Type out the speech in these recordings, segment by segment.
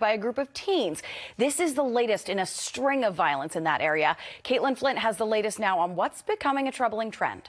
by a group of teens. This is the latest in a string of violence in that area. Caitlin Flint has the latest now on what's becoming a troubling trend.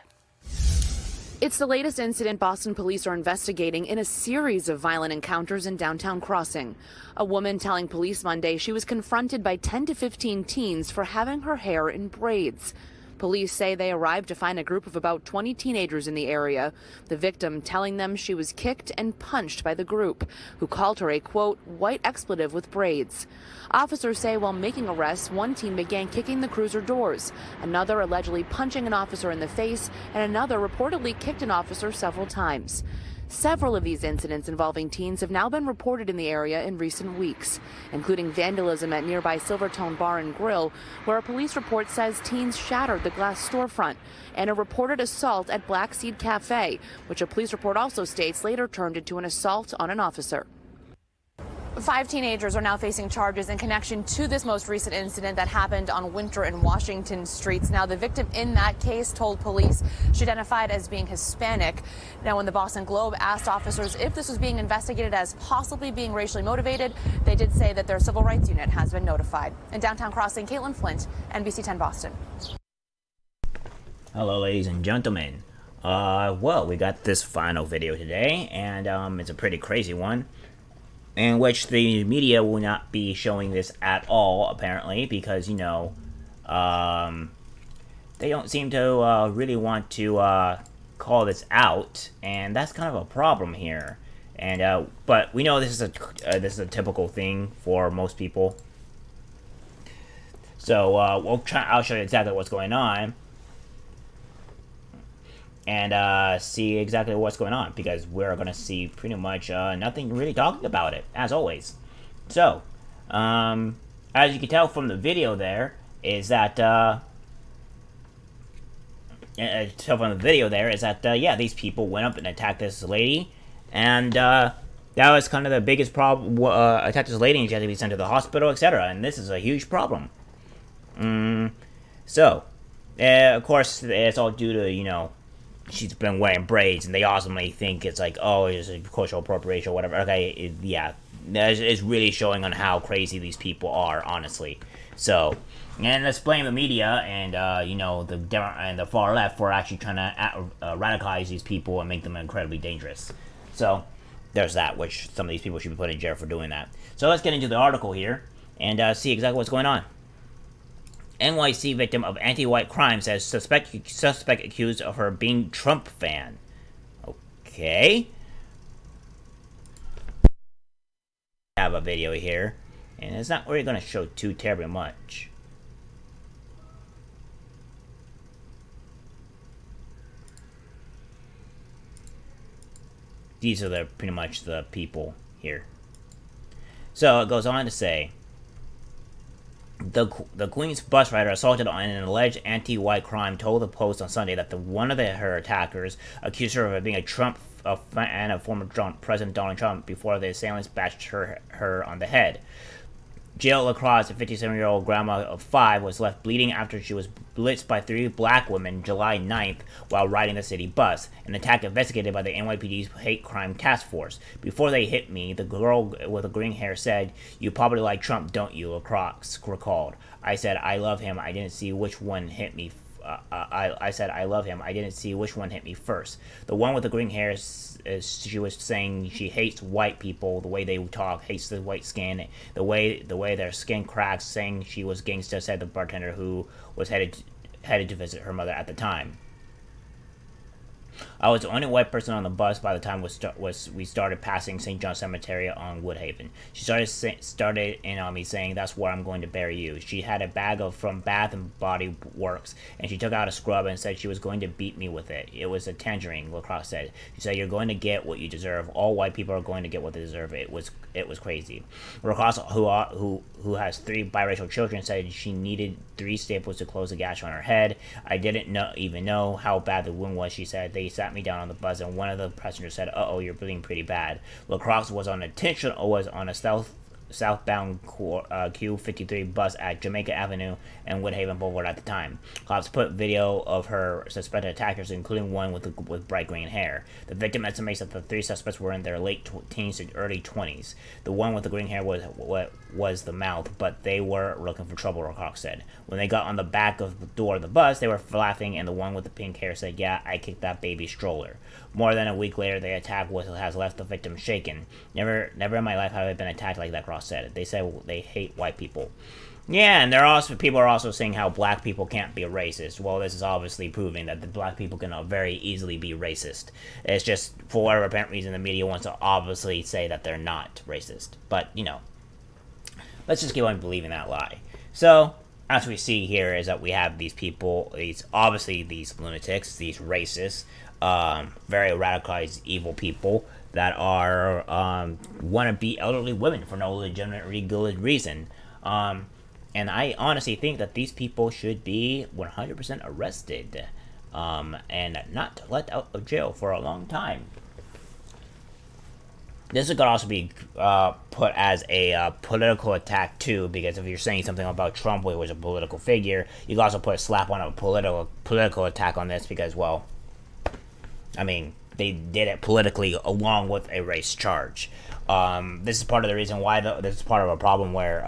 It's the latest incident Boston police are investigating in a series of violent encounters in downtown Crossing. A woman telling police Monday she was confronted by 10 to 15 teens for having her hair in braids. Police say they arrived to find a group of about 20 teenagers in the area, the victim telling them she was kicked and punched by the group, who called her a, quote, white expletive with braids. Officers say while making arrests, one teen began kicking the cruiser doors, another allegedly punching an officer in the face, and another reportedly kicked an officer several times. Several of these incidents involving teens have now been reported in the area in recent weeks, including vandalism at nearby Silverton Bar and Grill, where a police report says teens shattered the glass storefront, and a reported assault at Black Seed Cafe, which a police report also states later turned into an assault on an officer. 5 teenagers are now facing charges in connection to this most recent incident that happened on Winter and Washington streets. Now, the victim in that case told police she identified as being Hispanic. Now, when the Boston Globe asked officers if this was being investigated as possibly being racially motivated, they did say that their civil rights unit has been notified. In downtown Crossing, Caitlin Flint, NBC 10 Boston. Hello, ladies and gentlemen. Well, we got this final video today, and it's a pretty crazy one, in which the media will not be showing this at all, apparently, because, you know, they don't seem to really want to call this out, and that's kind of a problem here. And but we know this is a typical thing for most people. So I'll show you exactly what's going on, and see exactly what's going on, because we're going to see pretty much nothing really talking about it, as always. So, as you can tell from the video there, yeah, these people went up and attacked this lady, and that was kind of the biggest problem. Attacked this lady and she had to be sent to the hospital, etc., and this is a huge problem. Of course, it's all due to, you know, she's been wearing braids, and they also may think it's like, oh, it's a cultural appropriation or whatever. Okay, yeah, it's really showing on how crazy these people are, honestly. So, and let's blame the media and you know, the far left for actually trying to radicalize these people and make them incredibly dangerous. So, there's that. Which some of these people should be put in jail for doing that. So let's get into the article here and see exactly what's going on. NYC victim of anti-white crime says suspect accused of her being Trump fan. Okay. I have a video here, and it's not really going to show too terribly much. These are the pretty much the people here. So it goes on to say, The Queens bus rider assaulted on an alleged anti-white crime told the Post on Sunday that one of her attackers accused her of being a Trump fan of former President Donald Trump before the assailants bashed her on the head. Jill LaCrosse, a 57-year-old grandma of 5, was left bleeding after she was blitzed by 3 black women July 9th while riding the city bus, an attack investigated by the NYPD's Hate Crime Task Force. "Before they hit me, the girl with the green hair said, 'You probably like Trump, don't you?'" LaCrosse recalled. "I said, 'I love him. I didn't see which one hit me. I said, I love him. I didn't see which one hit me first. The one with the green hair, she was saying she hates white people, the way they talk, hates the white skin, the way their skin cracks, saying she was gangsta," said the bartender, who was headed to visit her mother at the time. "I was the only white person on the bus by the time we started passing St. John Cemetery on Woodhaven. She started in on me, saying, 'That's where I'm going to bury you.' She had a bag from Bath and Body Works, and she took out a scrub and said she was going to beat me with it. It was a tangerine," LaCrosse said. "She said, 'You're going to get what you deserve. All white people are going to get what they deserve. It was crazy.'" LaCrosse, who has 3 biracial children, said she needed 3 staples to close the gash on her head. "I didn't even know how bad the wound was," she said. "They sat me down on the bus, and one of the passengers said, 'Uh-oh, you're bleeding pretty bad.'" LaCrosse was on a stealth southbound Q53 bus at Jamaica Avenue and Woodhaven Boulevard at the time. Cops put video of her suspected attackers, including one with bright green hair. The victim estimates that the three suspects were in their late teens to early 20s. The one with the green hair was the mouth, but they were looking for trouble, LaCrosse said. When they got on the back of the door of the bus, they were laughing, and the one with the pink hair said, "Yeah, I kicked that baby stroller." More than a week later, the attack whistle has left the victim shaken. Never in my life have I been attacked like that, Cross said. They said they hate white people. Yeah, and people are also saying how black people can't be racist. Well, this is obviously proving that the black people can very easily be racist. It's just, for whatever apparent reason, the media wants to obviously say that they're not racist. But, you know, let's just keep on believing that lie. So, as we see here is that we have these people, these lunatics, these racists, very radicalized evil people that are want to beat elderly women for no legitimately good reason. And I honestly think that these people should be 100% arrested and not let out of jail for a long time. This could also be put as a political attack, too, because if you're saying something about Trump, who was a political figure, you could also put a slap on a political attack on this because, well, I mean, they did it politically along with a race charge. This is part of the reason why, this is part of a problem where,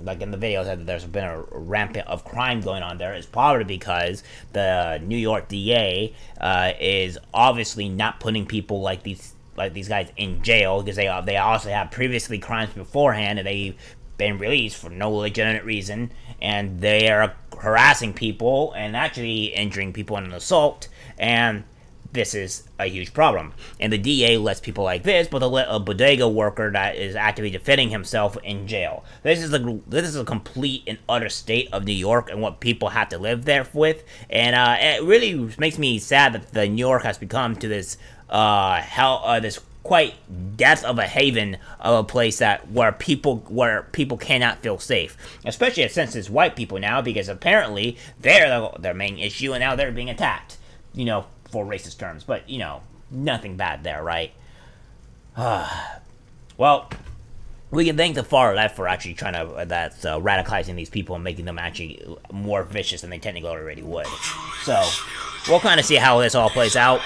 like in the video, there's been a rampant of crime going on there. It's probably because the New York DA is obviously not putting people like these guys in jail, because they also have previously crimes beforehand, and they've been released for no legitimate reason, and they are harassing people and actually injuring people in an assault, and this is a huge problem. And the DA lets people like this, but they'll let a bodega worker that is actively defending himself in jail. This is a complete and utter state of New York and what people have to live there with, and it really makes me sad that the New York has become to this this quite death of a haven of a place that where people cannot feel safe, especially since it's white people now, because apparently they're their main issue, and now they're being attacked, you know, for racist terms. But you know, nothing bad there, right? Well, we can thank the far left for actually trying to radicalizing these people and making them actually more vicious than they technically already would. So we'll kind of see how this all plays out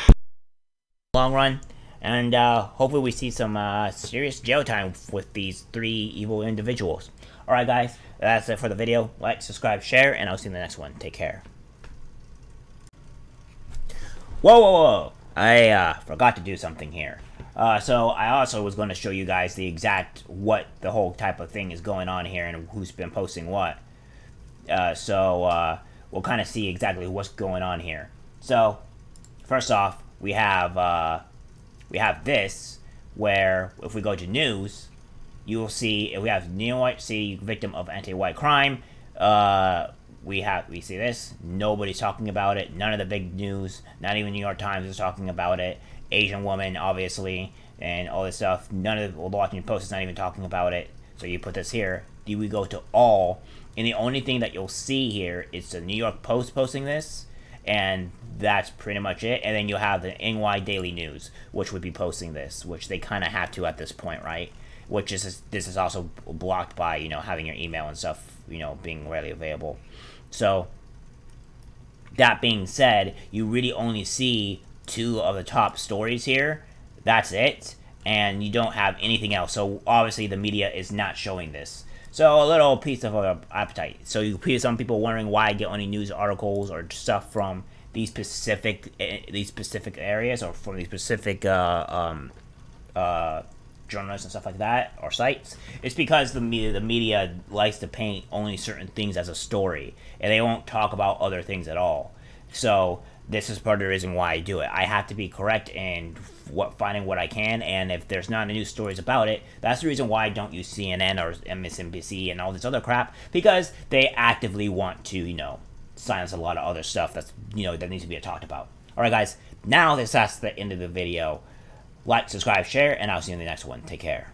long run, and hopefully we see some serious jail time with these three evil individuals. Alright guys, that's it for the video. Like, subscribe, share, and I'll see you in the next one. Take care. Whoa, whoa, whoa. I forgot to do something here. So I also was going to show you guys the exact what the whole type of thing is going on here and who's been posting what. So we'll kind of see exactly what's going on here. So first off, we have this, where if we go to news, you will see we have NYC victim of anti-white crime. We see this. Nobody's talking about it. None of the big news, not even New York Times is talking about it. Asian woman, obviously, and all this stuff. None of the Washington Post is not even talking about it. So you put this here. Do we go to all? And the only thing that you'll see here is the New York Post posting this. And that's pretty much it. And then you'll have the NY Daily News, which would be posting this, which they kind of have to at this point, right? Which is, this is also blocked by, you know, having your email and stuff, you know, being readily available. So, that being said, you really only see two of the top stories here. That's it. And you don't have anything else. So, obviously, the media is not showing this. So, a little piece of appetite. So, you hear some people wondering why I get only news articles or stuff from these specific areas, or from these specific journalists and stuff like that, or sites. It's because the media likes to paint only certain things as a story, and they won't talk about other things at all. So this is part of the reason why I do it. I have to be correct in finding what I can, and if there's not new stories about it, that's the reason why I don't use CNN or MSNBC and all this other crap, because they actively want to, you know, silence a lot of other stuff that's, you know, that needs to be talked about. All right, guys, now that's the end of the video. Like, subscribe, share, and I'll see you in the next one. Take care.